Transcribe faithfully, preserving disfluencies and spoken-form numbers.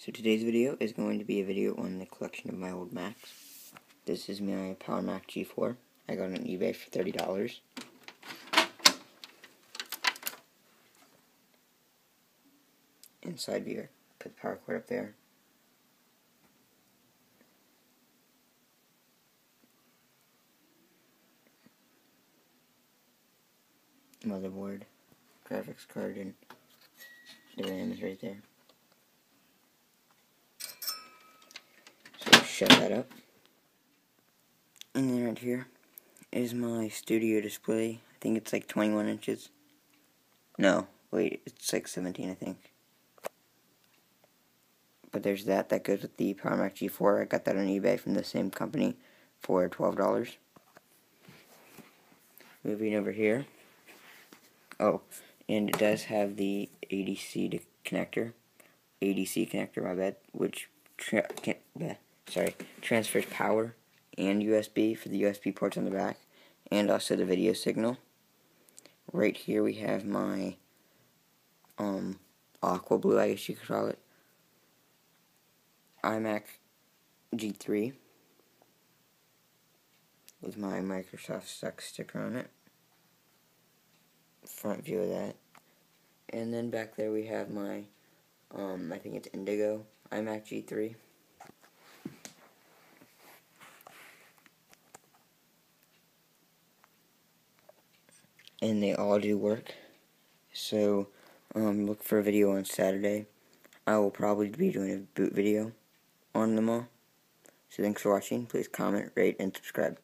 So today's video is going to be a video on the collection of my old Macs. This is my Power Mac G four. I got it on eBay for thirty dollars. Inside viewer. Put the power cord up there. Motherboard, graphics card, and the RAM is right there. Shut that up. And then right here is my studio display. I think it's like twenty-one inches. No, wait, it's like seventeen, I think. But there's that. That goes with the Power Mac G four. I got that on eBay from the same company for twelve dollars. Moving over here. Oh, and it does have the A D C connector. A D C connector, my bad. Which can't. Bleh. Sorry, transfers power and U S B for the U S B ports on the back, and also the video signal. Right here we have my um, aqua blue, I guess you could call it, iMac G three with my Microsoft Sucks sticker on it. Front view of that. And then back there we have my, um, I think it's Indigo iMac G three. And they all do work, so um, look for a video on Saturday. I will probably be doing a boot video on them all, so thanks for watching. Please comment, rate, and subscribe.